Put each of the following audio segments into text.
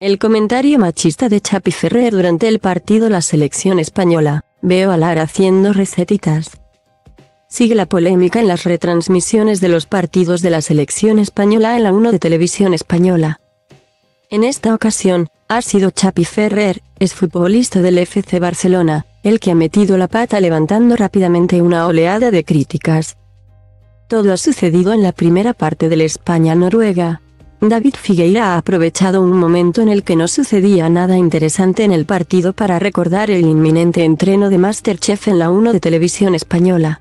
El comentario machista de Chapi Ferrer durante el partido La Selección Española, veo a Lara haciendo recetitas. Sigue la polémica en las retransmisiones de los partidos de la Selección Española en la 1 de Televisión Española. En esta ocasión, ha sido Chapi Ferrer, exfutbolista del FC Barcelona, el que ha metido la pata levantando rápidamente una oleada de críticas. Todo ha sucedido en la primera parte del España-Noruega. David Figueira ha aprovechado un momento en el que no sucedía nada interesante en el partido para recordar el inminente estreno de Masterchef en la 1 de Televisión Española.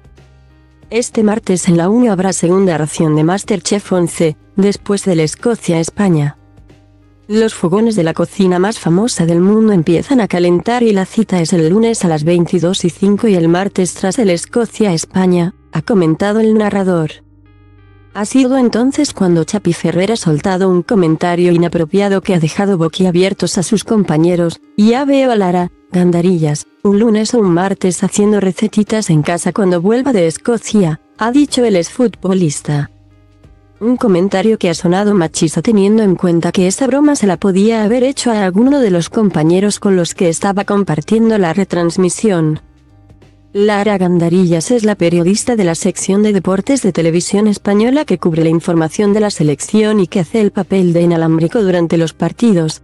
Este martes en la 1 habrá segunda ración de Masterchef 11, después del Escocia-España. Los fogones de la cocina más famosa del mundo empiezan a calentar y la cita es el lunes a las 22:05 y el martes tras el Escocia-España, ha comentado el narrador. Ha sido entonces cuando Chapi Ferrer ha soltado un comentario inapropiado que ha dejado boquiabiertos a sus compañeros, y ya veo a Lara Gandarillas, un lunes o un martes haciendo recetitas en casa cuando vuelva de Escocia, ha dicho el exfutbolista. Un comentario que ha sonado machista teniendo en cuenta que esa broma se la podía haber hecho a alguno de los compañeros con los que estaba compartiendo la retransmisión. Lara Gandarillas es la periodista de la sección de deportes de Televisión Española que cubre la información de la selección y que hace el papel de inalámbrico durante los partidos.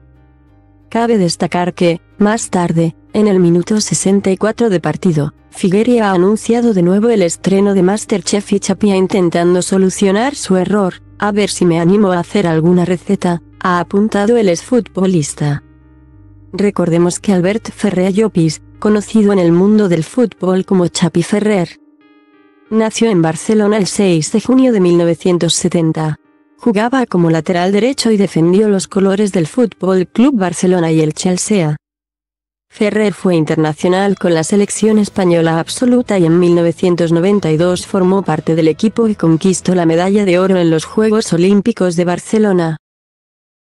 Cabe destacar que, más tarde, en el minuto 64 de partido, Figueira ha anunciado de nuevo el estreno de Masterchef y Chapi intentando solucionar su error, a ver si me animo a hacer alguna receta, ha apuntado el exfutbolista. Recordemos que Albert Ferrer Llopis, conocido en el mundo del fútbol como Chapi Ferrer, nació en Barcelona el 6 de junio de 1970. Jugaba como lateral derecho y defendió los colores del Fútbol Club Barcelona y el Chelsea. Ferrer fue internacional con la selección española absoluta y en 1992 formó parte del equipo y conquistó la medalla de oro en los Juegos Olímpicos de Barcelona.